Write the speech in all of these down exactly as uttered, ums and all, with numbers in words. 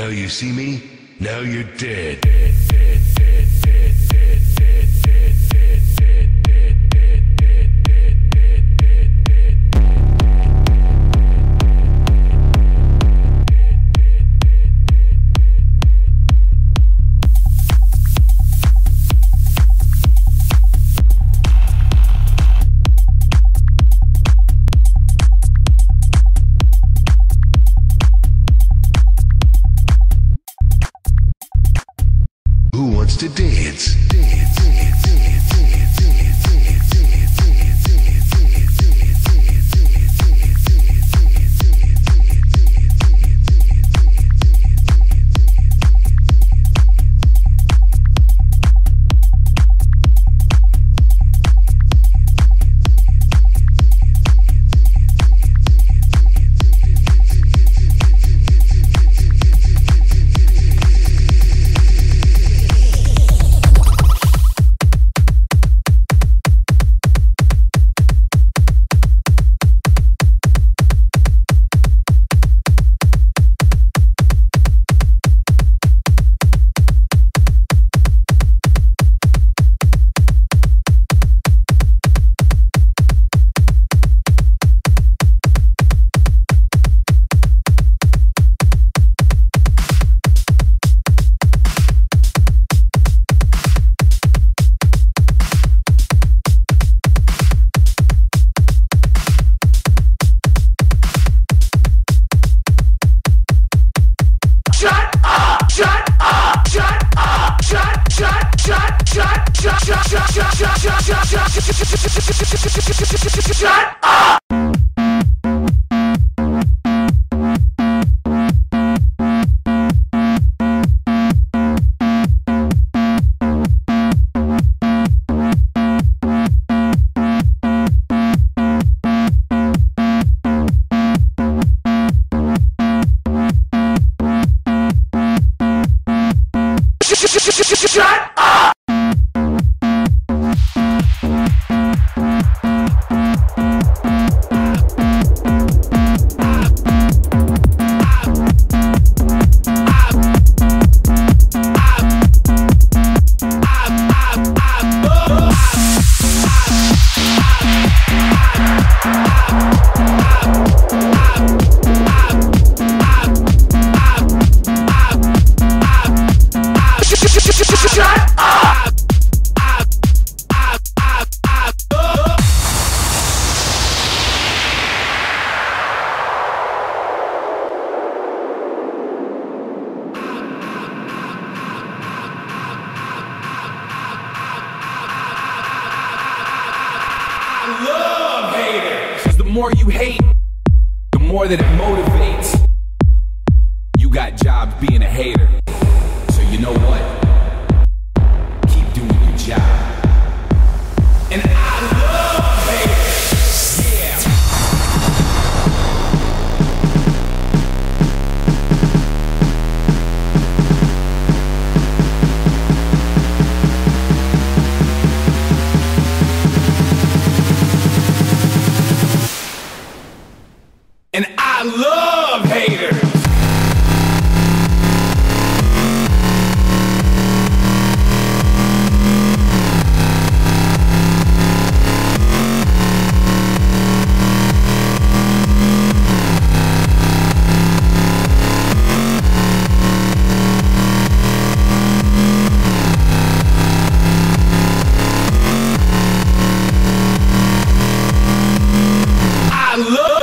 Now you see me, now you're dead. To dance, dance, dance, dance, dance, dance, dance, dance, dance, dance, dance, dance, dance, dance, dance, dance, shut up! Shut up! Love haters, 'cause the more you hate, the more that it motivates. You got jobs being a hater, so you know what? Keep doing your job. And I love haters, yeah. And I love haters. I love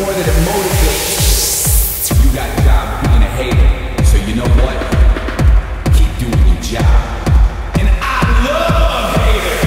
more that it motivates. You got God being a hater, so you know what? Keep doing your job. And I love haters.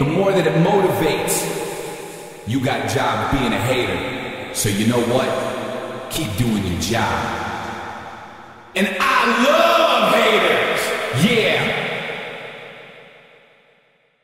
the more that it motivates. You got a job being a hater, so you know what? Keep doing your job. And I love haters.